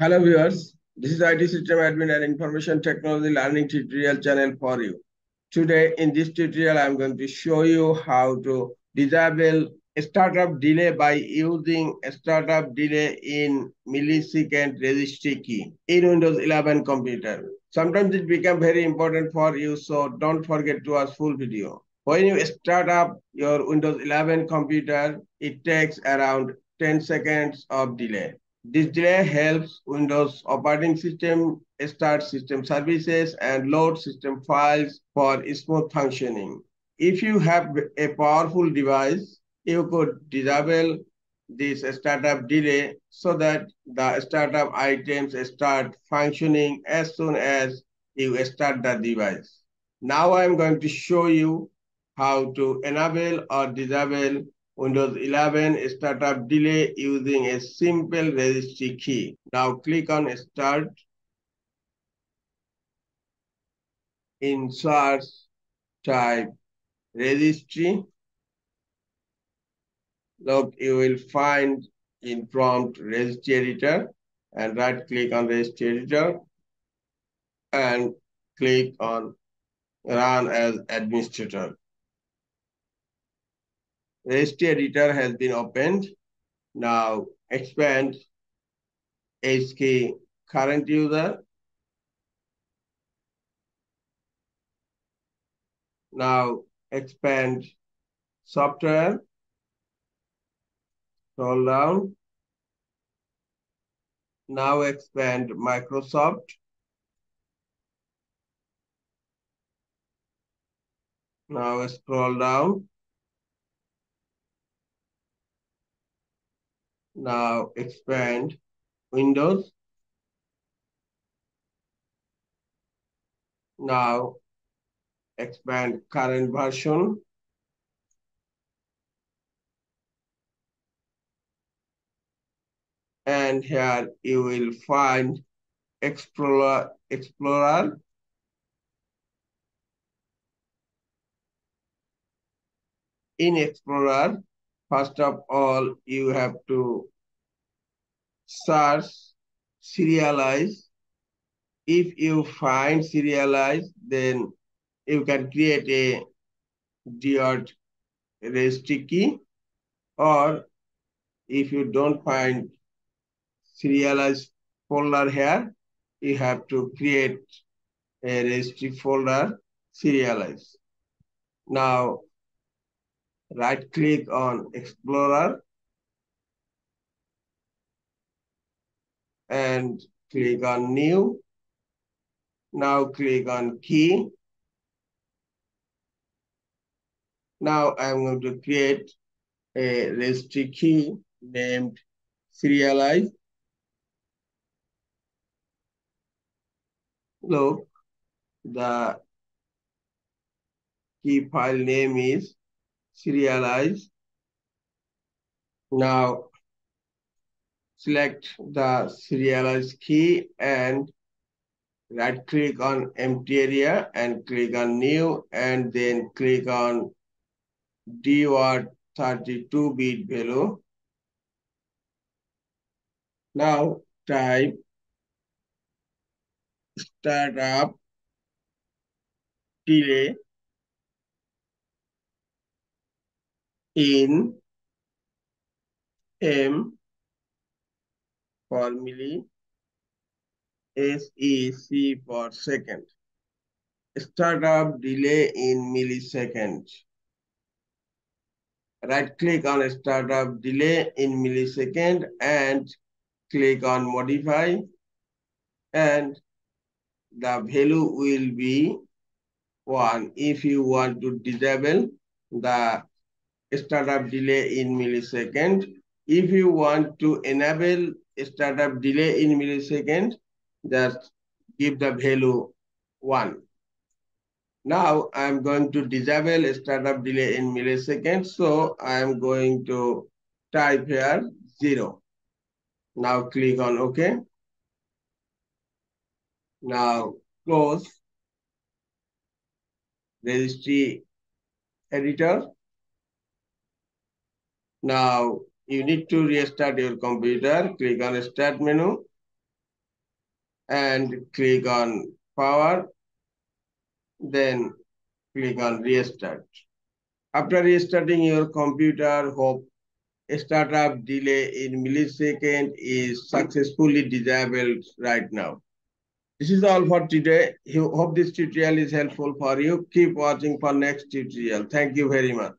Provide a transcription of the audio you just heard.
Hello viewers, this is IT System Admin and Information Technology Learning Tutorial channel for you. Today in this tutorial, I am going to show you how to disable startup delay by using a startup delay in millisecond registry key in Windows 11 computer. Sometimes it becomes very important for you, so don't forget to watch full video. When you start up your Windows 11 computer, it takes around 10 seconds of delay. This delay helps Windows operating system start system services and load system files for smooth functioning. If you have a powerful device, you could disable this startup delay so that the startup items start functioning as soon as you start the device. Now I'm going to show you how to enable or disable Windows 11 startup delay using a simple registry key. Now click on Start. In search, type registry. Look, you will find in prompt registry editor, and right click on registry editor and click on Run as administrator. Registry editor has been opened. Now expand HKEY current user. Now expand software. Scroll down. Now expand Microsoft. Now scroll down. Now expand Windows. Now expand current version. And here you will find Explorer. In Explorer, first of all, you have to search serialize. If you find serialize, then you can create a DWORD registry key. Or if you don't find serialize folder here, you have to create a registry folder serialize. Now, right click on Explorer and click on New. Now click on Key. Now I'm going to create a registry key named serialize. Look, the key file name is serialize. Now select the serialize key and right click on empty area and click on new and then click on DWORD 32-bit value. Now type startup delay in M for milli, SEC for second. Startup delay in millisecond. Right click on startup delay in millisecond and click on modify, and the value will be 1 if you want to disable the startup delay in millisecond. If you want to enable startup delay in millisecond, just give the value 1. Now I'm going to disable startup delay in millisecond, so I'm going to type here 0. Now click on OK. Now close registry editor. Now you need to restart your computer. Click on Start menu and click on power, then click on restart. After restarting your computer, hope startup delay in millisecond is successfully disabled right now. This is all for today. Hope this tutorial is helpful for you. Keep watching for next tutorial. Thank you very much.